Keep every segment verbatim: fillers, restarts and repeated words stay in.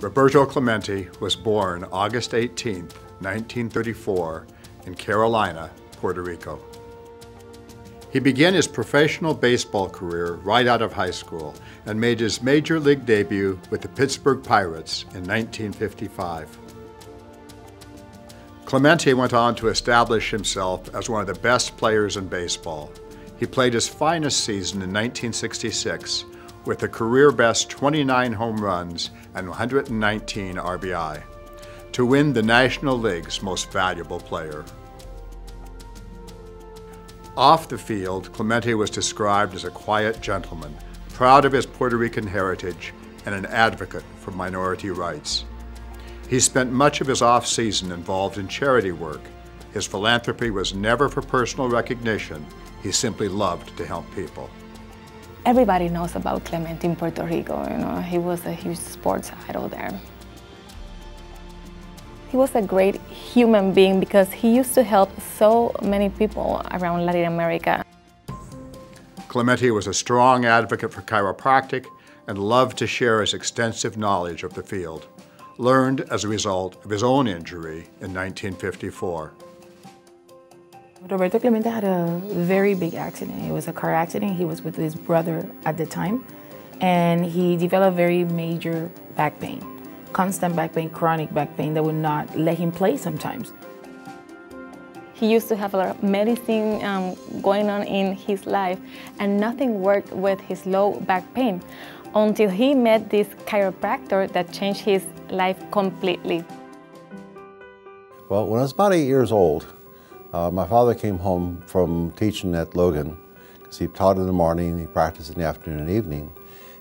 Roberto Clemente was born August eighteenth, nineteen thirty-four, in Carolina, Puerto Rico. He began his professional baseball career right out of high school and made his major league debut with the Pittsburgh Pirates in nineteen fifty-five. Clemente went on to establish himself as one of the best players in baseball. He played his finest season in nineteen sixty-six with a career-best twenty-nine home runs and one hundred nineteen R B I to win the National League's Most Valuable Player. Off the field, Clemente was described as a quiet gentleman, proud of his Puerto Rican heritage and an advocate for minority rights. He spent much of his off-season involved in charity work. His philanthropy was never for personal recognition. He simply loved to help people. Everybody knows about Clemente in Puerto Rico. You know, he was a huge sports idol there. He was a great human being because he used to help so many people around Latin America. Clemente was a strong advocate for chiropractic and loved to share his extensive knowledge of the field, learned as a result of his own injury in nineteen fifty-four. Roberto Clemente had a very big accident. It was a car accident. He was with his brother at the time, and he developed very major back pain. Constant back pain, chronic back pain that would not let him play sometimes. He used to have a lot of medicine um, going on in his life, and nothing worked with his low back pain until he met this chiropractor that changed his life completely. Well, when I was about eight years old, uh, my father came home from teaching at Logan, because he taught in the morning, he practiced in the afternoon and evening,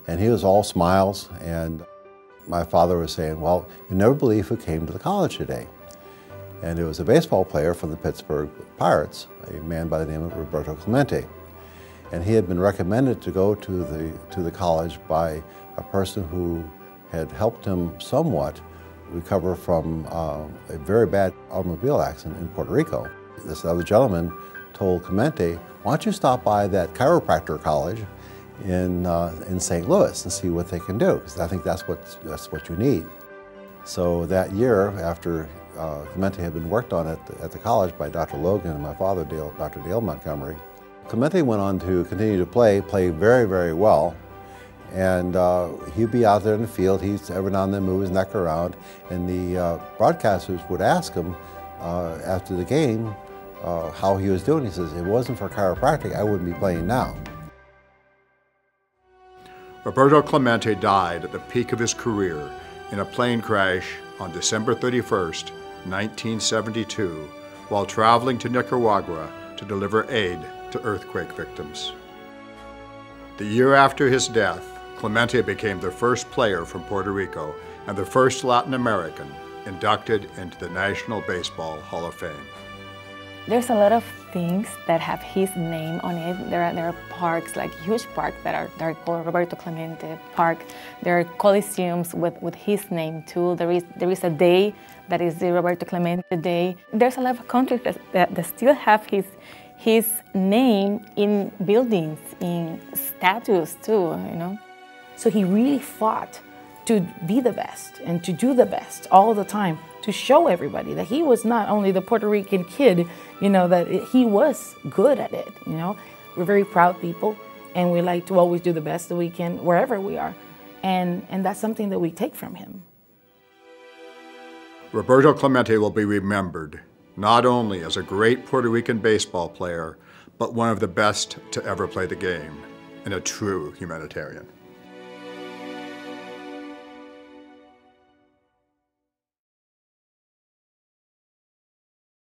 and he was all smiles. And my father was saying, well, you never believe who came to the college today. And it was a baseball player from the Pittsburgh Pirates, a man by the name of Roberto Clemente. And he had been recommended to go to the, to the college by a person who had helped him somewhat recover from uh, a very bad automobile accident in Puerto Rico. This other gentleman told Clemente, why don't you stop by that chiropractor college in, uh, in Saint Louis and see what they can do, because I think that's what, that's what you need. So that year, after uh, Clemente had been worked on at the, at the college by Doctor Logan and my father, Dale, Doctor Dale Montgomery, Clemente went on to continue to play, play very, very well, and uh, he'd be out there in the field. He'd every now and then move his neck around, and the uh, broadcasters would ask him uh, after the game uh, how he was doing. He says, if it wasn't for chiropractic, I wouldn't be playing now. Roberto Clemente died at the peak of his career in a plane crash on December thirty-first, nineteen seventy-two, while traveling to Nicaragua to deliver aid to earthquake victims. The year after his death, Clemente became the first player from Puerto Rico and the first Latin American inducted into the National Baseball Hall of Fame. There's a lot of things that have his name on it. There are, there are parks, like huge parks that are, that are called Roberto Clemente Park. There are coliseums with, with his name too. There is, there is a day that is the Roberto Clemente Day. There's a lot of countries that, that, that still have his, his name in buildings, in statues too, you know. So he really fought to be the best and to do the best all the time, to show everybody that he was not only the Puerto Rican kid, you know, that it, he was good at it, you know. We're very proud people, and we like to always do the best that we can wherever we are. And, and that's something that we take from him. Roberto Clemente will be remembered not only as a great Puerto Rican baseball player, but one of the best to ever play the game, and a true humanitarian.